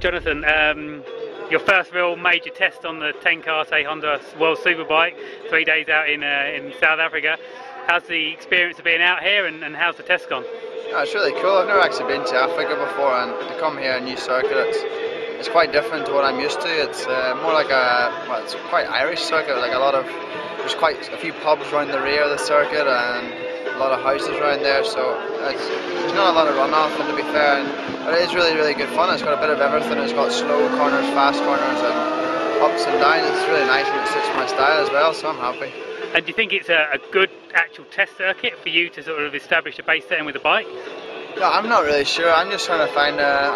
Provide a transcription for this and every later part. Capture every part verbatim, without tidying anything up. Jonathan, um, your first real major test on the Ten Kate Honda World Superbike, three days out in uh, in South Africa. How's the experience of being out here, and, and how's the test gone? Oh, it's really cool. I've never actually been to Africa before, and to come here a new circuit, it's, it's quite different to what I'm used to. It's uh, more like a, well, it's quite Irish circuit, like a lot of, there's quite a few pubs around the rear of the circuit and a lot of houses around there, so it's, there's not a lot of runoff, and to be fair, and, but it is really, really good fun. It's got a bit of everything. It's got slow corners, fast corners, and ups and downs. It's really nice, and it suits my style as well, so I'm happy. And do you think it's a, a good actual test circuit for you to sort of establish a base setting with a bike? No, I'm not really sure. I'm just trying to find a,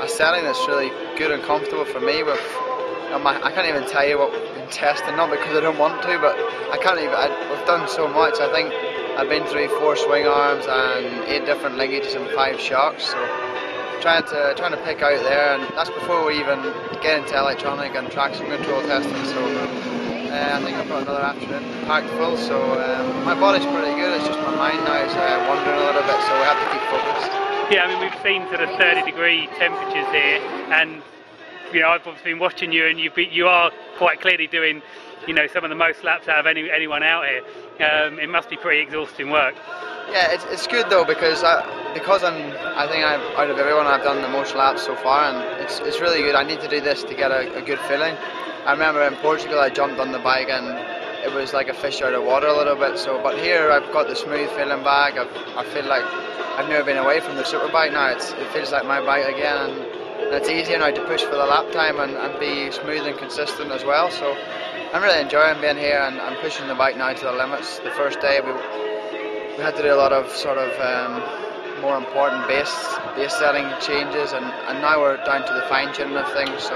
a setting that's really good and comfortable for me. With I can't even tell you what we've been testing, not because I don't want to, but I can't even, I, we've done so much. I think I've been through four swing arms and eight different linkages and five shocks, so trying to trying to pick out there, and that's before we even get into electronic and traction control testing, so uh, I think I've got another afternoon packed full, so um, my body's pretty good, it's just my mind now is uh, wandering a little bit, so we have to keep focused. Yeah, I mean, we've seen sort of thirty degree temperatures here, and you know, I've obviously been watching you, and you you are quite clearly doing, you know, some of the most laps out of any anyone out here. Um, it must be pretty exhausting work. Yeah, it's, it's good though, because I, because I'm I think I've, out of everyone I've done the most laps so far, and it's it's really good. I need to do this to get a, a good feeling. I remember in Portugal I jumped on the bike and it was like a fish out of water a little bit. So, but here I've got the smooth feeling back. I've, I feel like I've never been away from the superbike now. It's, it feels like my bike again. And, And it's easier now to push for the lap time and, and be smooth and consistent as well. So I'm really enjoying being here, and I'm pushing the bike now to the limits. The first day we, we had to do a lot of sort of um, more important base base setting changes, and, and now we're down to the fine tuning of things, so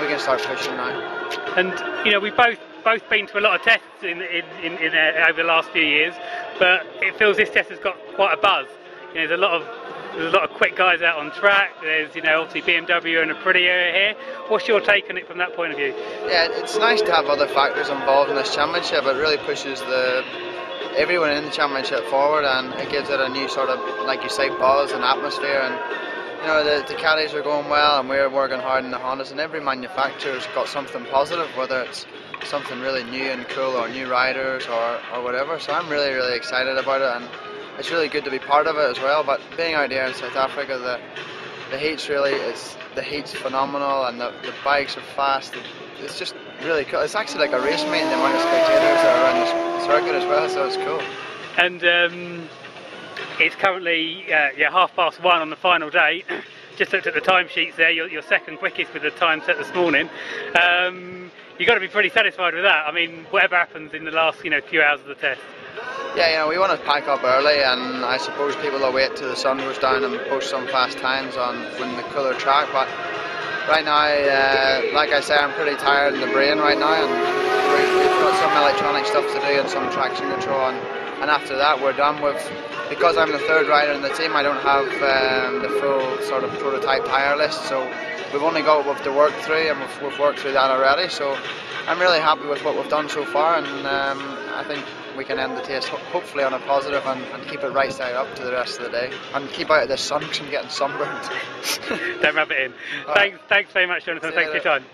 we can start pushing now. And you know, we both both been to a lot of tests in in, in, in uh, over the last few years, but it feels this test has got quite a buzz. You know, there's a lot of There's a lot of quick guys out on track. There's, you know, obviously B M W and Aprilia here. What's your take on it from that point of view? Yeah, it's nice to have other factors involved in this championship. It really pushes the everyone in the championship forward, and it gives it a new sort of, like you say, buzz and atmosphere. And you know, the, the Caddies are going well, and we're working hard in the Hondas. And every manufacturer's got something positive, whether it's something really new and cool, or new riders, or or whatever. So I'm really, really excited about it. And it's really good to be part of it as well, but being out here in South Africa, the the heat's really, it's, the heat's phenomenal, and the, the bikes are fast. It's just really cool. It's actually like a race meeting, the amount of spectators that are around the circuit as well, so it's cool. And um, it's currently uh, yeah, half past one on the final day. Just looked at the timesheets there, you're, you're second quickest with the time set this morning. Um, you've got to be pretty satisfied with that. I mean, whatever happens in the last, you know, few hours of the test. Yeah, you know, we want to pack up early, and I suppose people will wait till the sun goes down and post some fast times on when the cooler track, but right now, uh, like I say, I'm pretty tired in the brain right now, and we've got some electronic stuff to do and some traction control, and, and after that we're done with, because I'm the third rider in the team, I don't have um, the full sort of prototype tyre list, so we've only got what we've to work through, and we've, we've worked through that already, so I'm really happy with what we've done so far, and um, I think we can end the test hopefully on a positive, and, and keep it right side up to the rest of the day, and keep out of the sun from getting sunburned. Don't rub it in. All thanks, right. Thanks very much, Jonathan. See thanks for your time.